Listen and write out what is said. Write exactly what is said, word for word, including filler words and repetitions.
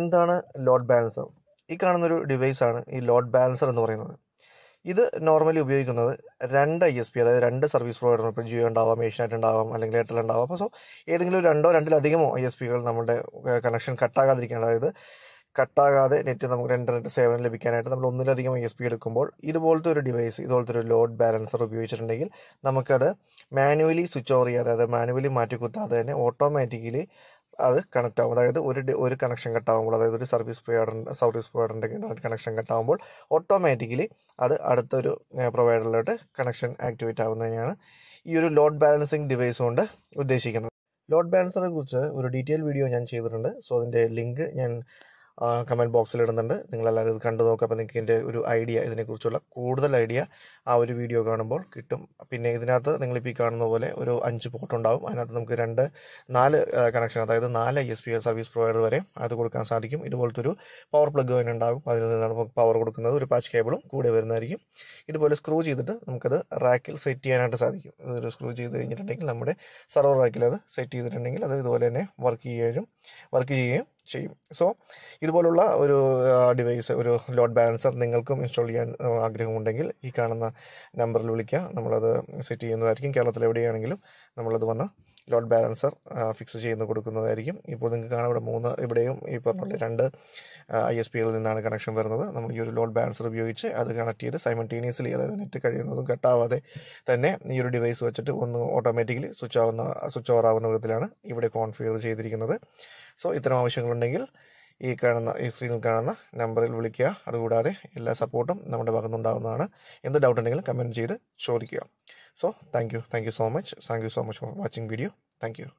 എന്താണ് load balancer? ഈ കാണുന്നൊരു ഡിവൈസാണ് ഈ ലോഡ് ബാലൻസർ എന്ന് പറയുന്നത്. ഇത് നോർമലി ഉപയോഗിക്കുന്നത് രണ്ട് ഐ എസ് പി, അതായത് രണ്ട് സർവീസ് പ്രൊവൈഡർ, ഇപ്പോൾ ജിയോ ഉണ്ടാവാം, ഏഷ്യനെറ്റ് ഉണ്ടാവാം, അല്ലെങ്കിൽ എയർടെൽ ഉണ്ടാവാം. അപ്പോൾ സോ ഏതെങ്കിലും രണ്ടോ രണ്ടിലധികമോ ഐ എസ് പികൾ നമ്മുടെ കണക്ഷൻ കട്ടാകാതിരിക്കാൻ, അതായത് കട്ടാകാതെ നെറ്റ് നമുക്ക് രണ്ട് സേവനം ലഭിക്കാനായിട്ട് നമ്മൾ ഒന്നിലധികം ഐ എസ് പി എടുക്കുമ്പോൾ ഇതുപോലത്തെ ഒരു ഡിവൈസ്, ഇതുപോലത്തെ ഒരു ലോഡ് ബാലൻസർ ഉപയോഗിച്ചിട്ടുണ്ടെങ്കിൽ നമുക്കത് മാനുവലി സ്വിച്ച് ഓവർ ചെയ്യാതെ, അതായത് മാനുവലി മാറ്റിക്കുത്താതെ തന്നെ ഓട്ടോമാറ്റിക്കലി അത് കണക്ട് ആകും. അതായത് ഒരു ഒരു കണക്ഷൻ കട്ടാകുമ്പോൾ, അതായത് ഒരു സർവീസ് പ്രൊവൈഡറിൻ്റെ സർവീസ് പ്രൊവൈഡറിൻ്റെ കണക്ഷൻ കട്ടാകുമ്പോൾ ഓട്ടോമാറ്റിക്കലി അത് അടുത്തൊരു പ്രൊവൈഡറിലോട്ട് കണക്ഷൻ ആക്ടിവേറ്റ് ആകുന്നതിനാണ് ഈ ഒരു ലോഡ് ബാലൻസിങ് ഡിവൈസ് കൊണ്ട് ഉദ്ദേശിക്കുന്നത്. ലോഡ് ബാലൻസറിനെ കുറിച്ച് ഒരു ഡീറ്റെയിൽ വീഡിയോ ഞാൻ ചെയ്തിട്ടുണ്ട്. സോ അതിൻ്റെ ലിങ്ക് ഞാൻ കമൻറ്റ് ബോക്സിൽ ഇടുന്നുണ്ട്. നിങ്ങളെല്ലാവരും ഇത് കണ്ടു നോക്കുക. അപ്പോൾ നിങ്ങൾക്ക് ഇതിൻ്റെ ഒരു ഐഡിയ, ഇതിനെക്കുറിച്ചുള്ള കൂടുതൽ ഐഡിയ ആ ഒരു വീഡിയോ കാണുമ്പോൾ കിട്ടും. പിന്നെ ഇതിനകത്ത് നിങ്ങളിപ്പോൾ ഈ കാണുന്ന പോലെ ഒരു അഞ്ച് പോർട്ട് ഉണ്ടാകും. അതിനകത്ത് നമുക്ക് രണ്ട് നാല് കണക്ഷൻ, അതായത് നാല് I S P service provider വരെ അത് കൊടുക്കാൻ സാധിക്കും. ഇതുപോലത്തെ ഒരു പവർ പ്ലഗ് തന്നെ ഉണ്ടാകും. അതിൽ നിന്നാണ് പവർ കൊടുക്കുന്നത്. ഒരു പാച്ച് കേബിളും കൂടെ വരുന്നതായിരിക്കും. ഇതുപോലെ സ്ക്രൂ ചെയ്തിട്ട് നമുക്കത് റാക്കിൽ സെറ്റ് ചെയ്യാനായിട്ട് സാധിക്കും. ഇതൊരു സ്ക്രൂ ചെയ്ത് കഴിഞ്ഞിട്ടുണ്ടെങ്കിൽ നമ്മുടെ സെർവർ റാക്കിൽ അത് സെറ്റ് ചെയ്തിട്ടുണ്ടെങ്കിൽ അത് ഇതുപോലെ തന്നെ വർക്ക് ചെയ്യുകയും വർക്ക് ചെയ്യുകയും ചെയ്യും. സോ ഇതുപോലുള്ള ഒരു ഡിവൈസ്, ഒരു ലോഡ് ബാലൻസർ നിങ്ങൾക്കും ഇൻസ്റ്റാൾ ചെയ്യാൻ ആഗ്രഹമുണ്ടെങ്കിൽ ഈ കാണുന്ന നമ്പറിൽ വിളിക്കുക. നമ്മളത് സെറ്റ് ചെയ്യുന്നതായിരിക്കും. കേരളത്തിൽ എവിടെയാണെങ്കിലും നമ്മളത് വന്ന് ലോഡ് ബാലൻസർ ഫിക്സ് ചെയ്യുന്ന കൊടുക്കുന്നതായിരിക്കും. ഇപ്പോൾ നിങ്ങൾക്ക് കാണാം, ഇവിടെ മൂന്ന്, ഇവിടെയും ഈ പറഞ്ഞ രണ്ട് ഐ എസ് പികളിൽ നിന്നാണ് കണക്ഷൻ വരുന്നത്. നമ്മൾ ഈ ഒരു ലോഡ് ബാലൻസർ ഉപയോഗിച്ച് അത് കണക്ട് ചെയ്ത് സൈമൾട്ടേനിയസ്ലി, അതായത് നെറ്റ് കഴിയുന്നതും കട്ടാവാതെ തന്നെ ഈ ഒരു ഡിവൈസ് വെച്ചിട്ട് ഒന്ന് ഓട്ടോമാറ്റിക്കലി സ്വിച്ച് ആവുന്ന സ്വിച്ച് ഓവർ ആവുന്ന വിധത്തിലാണ് ഇവിടെ കോൺഫിഗർ ചെയ്തിരിക്കുന്നത്. സോ ഇത്തരം ആവശ്യങ്ങളുണ്ടെങ്കിൽ ഈ കാണുന്ന ഈ സ്ക്രീനിൽ കാണുന്ന നമ്പറിൽ വിളിക്കുക. അതുകൂടാതെ എല്ലാ സപ്പോർട്ടും നമ്മുടെ ഭാഗത്ത് നിന്നുണ്ടാകുന്നതാണ്. എന്ത് ഡൗട്ട് ഉണ്ടെങ്കിലും കമൻറ്റ് ചെയ്ത് ചോദിക്കുക. So thank you, thank you so much, thank you so much for watching video, thank you.